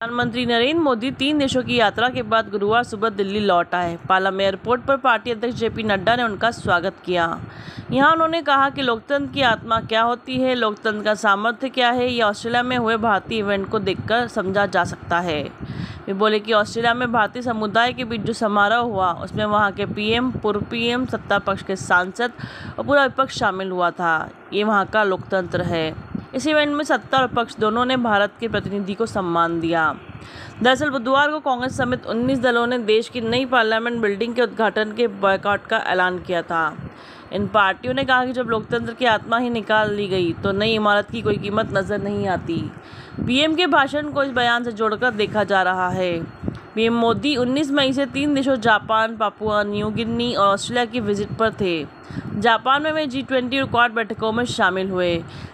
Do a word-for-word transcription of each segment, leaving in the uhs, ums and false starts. प्रधानमंत्री नरेंद्र मोदी तीन देशों की यात्रा के बाद गुरुवार सुबह दिल्ली लौट आए। पालम एयरपोर्ट पर पार्टी अध्यक्ष जेपी नड्डा ने उनका स्वागत किया। यहां उन्होंने कहा कि लोकतंत्र की आत्मा क्या होती है, लोकतंत्र का सामर्थ्य क्या है, यह ऑस्ट्रेलिया में हुए भारतीय इवेंट को देखकर समझा जा सकता है। वे बोले कि ऑस्ट्रेलिया में भारतीय समुदाय के बीच जो समारोह हुआ उसमें वहाँ के पीएम, पूर्व पीएम, सत्ता पक्ष के सांसद और पूरा विपक्ष शामिल हुआ था। ये वहाँ का लोकतंत्र है। इस इवेंट में सत्ता और पक्ष दोनों ने भारत के प्रतिनिधि को सम्मान दिया। दरअसल बुधवार को कांग्रेस समेत उन्नीस दलों ने देश की नई पार्लियामेंट बिल्डिंग के उद्घाटन के बॉयकॉट का ऐलान किया था। इन पार्टियों ने कहा कि जब लोकतंत्र की आत्मा ही निकाल ली गई तो नई इमारत की कोई कीमत नजर नहीं आती। पीएम के भाषण को इस बयान से जोड़कर देखा जा रहा है। पीएम मोदी उन्नीस मई से तीन देशों जापान, पापुआ न्यू गिन्नी और ऑस्ट्रेलिया की विजिट पर थे। जापान में वे जी ट्वेंटी और क्वाड बैठकों में शामिल हुए।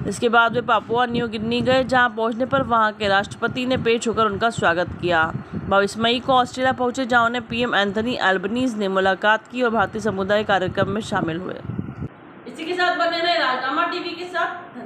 इसके बाद वे पापुआ न्यू गिन्नी गए, जहां पहुंचने पर वहां के राष्ट्रपति ने पेश होकर उनका स्वागत किया। बाईस मई को ऑस्ट्रेलिया पहुंचे, जहां उन्हें पीएम एंथनी एल्बनीज ने मुलाकात की और भारतीय समुदाय कार्यक्रम में शामिल हुए। इसी के साथ बने रहे राज़नामा टीवी के साथ।